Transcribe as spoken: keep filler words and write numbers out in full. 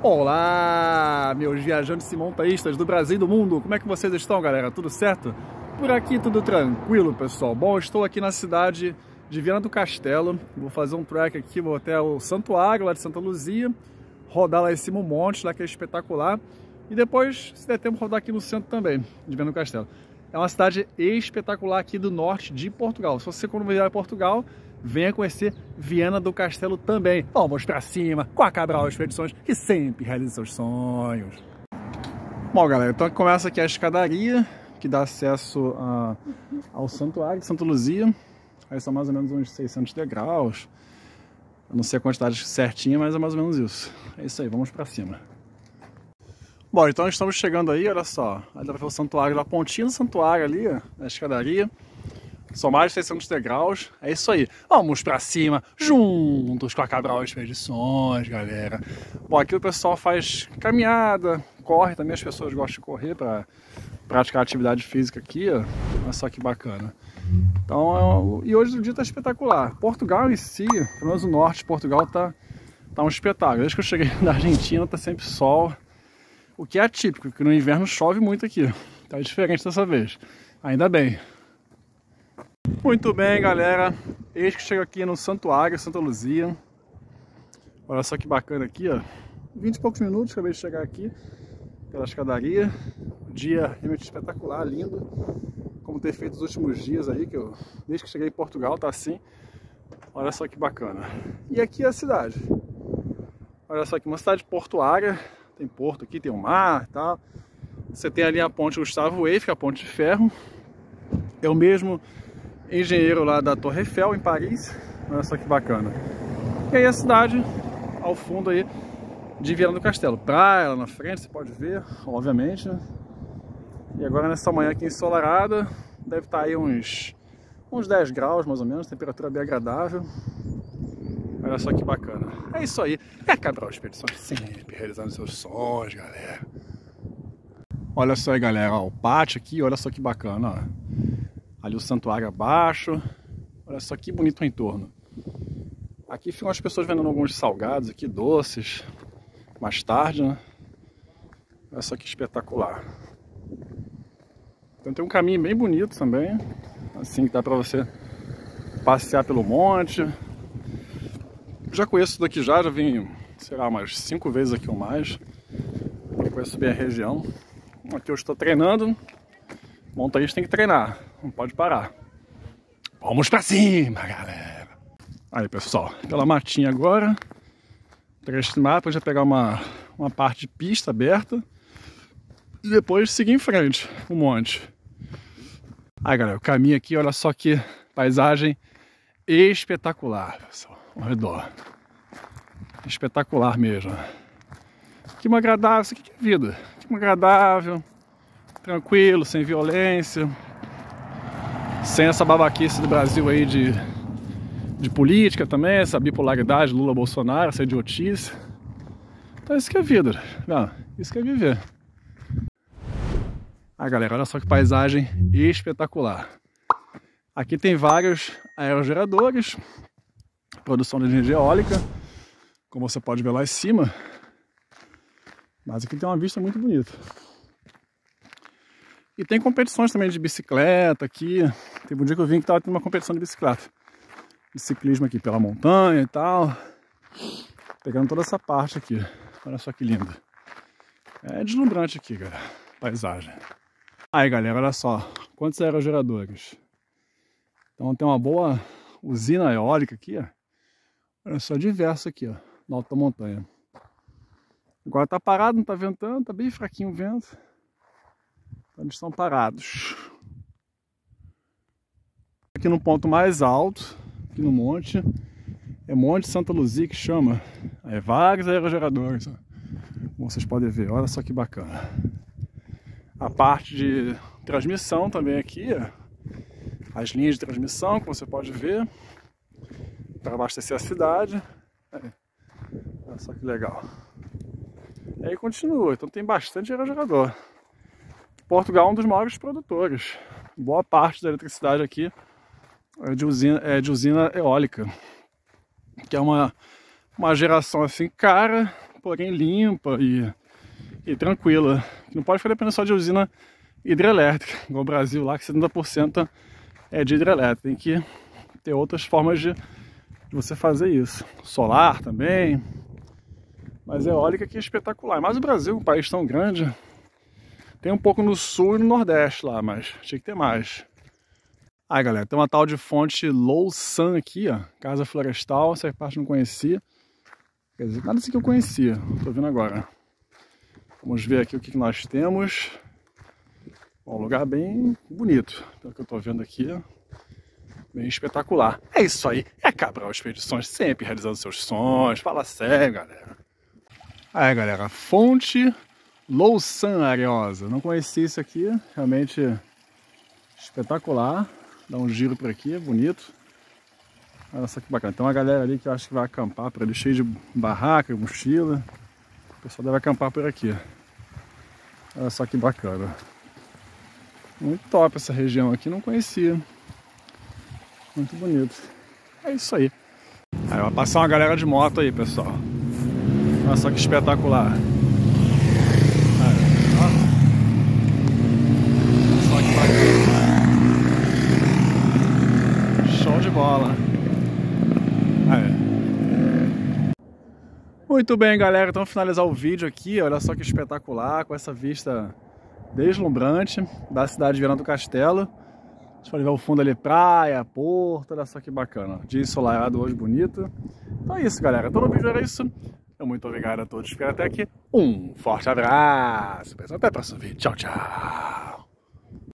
Olá, meus viajantes e montaístas do Brasil e do mundo! Como é que vocês estão, galera? Tudo certo? Por aqui tudo tranquilo, pessoal. Bom, eu estou aqui na cidade de Viana do Castelo. Vou fazer um trek aqui, vou até o Santuário, lá de Santa Luzia, rodar lá em cima um monte, lá que é espetacular. E depois, se der tempo, rodar aqui no centro também, de Viana do Castelo. É uma cidade espetacular aqui do norte de Portugal. Se você quando vier a Portugal, venha conhecer Viana do Castelo também. Vamos pra cima com a Cabral Expedições, que sempre realiza seus sonhos. Bom, galera, então começa aqui a escadaria, que dá acesso a, ao Santuário de Santa Luzia. Aí são mais ou menos uns seiscentos degraus. Eu não sei a quantidade certinha, mas é mais ou menos isso. É isso aí, vamos pra cima. Bom, então estamos chegando aí, olha só. Aí dá pra ver o santuário, lá, a pontinha do santuário ali, na escadaria. São mais de seiscentos degraus, é isso aí. Vamos pra cima, juntos com a Cabral Expedições, galera. Bom, aqui o pessoal faz caminhada, corre também, as pessoas gostam de correr pra praticar atividade física aqui, ó. Olha só que bacana. Então, e hoje o dia tá espetacular. Portugal em si, pelo menos o norte de Portugal, tá, tá um espetáculo. Desde que eu cheguei na Argentina, tá sempre sol, o que é atípico, porque no inverno chove muito aqui. Tá diferente dessa vez, ainda bem. Muito bem, galera, eis que chega aqui no Santuário Santa Luzia. Olha só que bacana aqui, ó. vinte e poucos minutos, acabei de chegar aqui pela escadaria. Um dia realmente espetacular, lindo, como ter feito os últimos dias aí, que eu, desde que cheguei em Portugal, tá assim. Olha só que bacana. E aqui é a cidade. Olha só que uma cidade portuária, tem porto aqui, tem o mar e tal. Você tem ali a ponte Gustavo Eiffel, que é a ponte de ferro. Eu mesmo... engenheiro lá da Torre Eiffel, em Paris. Olha só que bacana. E aí a cidade, ao fundo aí, de Viana do Castelo. Praia lá na frente, você pode ver, obviamente. E agora nessa manhã aqui ensolarada, deve estar aí uns, uns dez graus, mais ou menos. Temperatura bem agradável. Olha só que bacana. É isso aí. É a Cabral Expedições sempre realizando seus sonhos, galera. Olha só aí, galera. Ó, o pátio aqui, olha só que bacana, ó. Ali o santuário abaixo. Olha só que bonito o entorno. Aqui ficam as pessoas vendendo alguns salgados aqui, doces. Mais tarde, né? Olha só que espetacular. Então tem um caminho bem bonito também. Assim que dá pra você passear pelo monte. Já conheço isso daqui já. Já vim, sei lá, umas cinco vezes aqui ou mais. Eu conheço bem a região. Aqui eu estou treinando. Montanhista tem que treinar. Não pode parar. Vamos pra cima, galera. Aí, pessoal, pela matinha agora. Pegar esse mapa, já pegar uma, uma parte de pista aberta. E depois seguir em frente, um monte. Aí, galera, o caminho aqui, olha só que paisagem espetacular, pessoal. Ao redor. Espetacular mesmo. Que uma agradável, isso aqui é vida. Que uma agradável, tranquilo, sem violência. Sem essa babaquice do Brasil aí de, de política também, essa bipolaridade, Lula, Bolsonaro, essa idiotice. Então isso que é vida, não, isso que é viver. Ah, galera, olha só que paisagem espetacular. Aqui tem vários aerogeradores, produção de energia eólica, como você pode ver lá em cima. Mas aqui tem uma vista muito bonita. E tem competições também de bicicleta aqui. Teve um dia que eu vim que tava tendo uma competição de bicicleta. De ciclismo aqui pela montanha e tal. Pegando toda essa parte aqui. Olha só que lindo. É deslumbrante aqui, galera. Paisagem. Aí, galera, olha só. Quantos aerogeradores. Então tem uma boa usina eólica aqui, ó. Olha só, diverso aqui, ó. Na alta montanha. Agora tá parado, não tá ventando. Tá bem fraquinho o vento. Eles estão parados. Aqui no ponto mais alto, aqui no monte, é Monte Santa Luzia que chama. É vários aerogeradores, ó. Como vocês podem ver, olha só que bacana. A parte de transmissão também aqui, ó. As linhas de transmissão, como você pode ver, para abastecer a cidade. Aí. Olha só que legal. E aí continua, então tem bastante aerogerador. Portugal é um dos maiores produtores. Boa parte da eletricidade aqui é de usina, é de usina eólica, que é uma, uma geração assim cara, porém limpa e, e tranquila. Não pode ficar dependendo só de usina hidrelétrica, igual o Brasil lá, que setenta por cento é de hidrelétrica. Tem que ter outras formas de, de você fazer isso. Solar também. Mas a eólica que é espetacular. Mas o Brasil, um país tão grande, tem um pouco no sul e no nordeste lá, mas tinha que ter mais. Aí galera, tem uma tal de fonte Louçan aqui, ó. Casa florestal, essa parte eu não conhecia. Quer dizer, nada assim que eu conhecia. Tô vendo agora. Vamos ver aqui o que, que nós temos. Bom, um lugar bem bonito, pelo que eu tô vendo aqui. Bem espetacular. É isso aí. É Cabral Expedições, sempre realizando seus sonhos. Fala sério, galera. Aí galera, fonte Louçan Areosa. Não conheci isso aqui, realmente espetacular. Dá um giro por aqui, é bonito. Olha só que bacana. Tem uma galera ali que eu acho que vai acampar por ali, cheio de barraca, mochila. O pessoal deve acampar por aqui. Olha só que bacana. Muito top essa região aqui, não conhecia. Muito bonito. É isso aí. Aí vai passar uma galera de moto aí, pessoal. Olha só que espetacular. Show de bola. Aí. Muito bem, galera, então vou finalizar o vídeo aqui. Olha só que espetacular, com essa vista deslumbrante da cidade de Viana do Castelo. Deixa eu ver o fundo ali, praia, porto. Olha só que bacana, dia ensolarado hoje, bonito. Então é isso, galera, todo o vídeo era isso. Então, muito obrigado a todos que ficaram até aqui. Um forte abraço, pessoal, até o próximo vídeo. Tchau, tchau.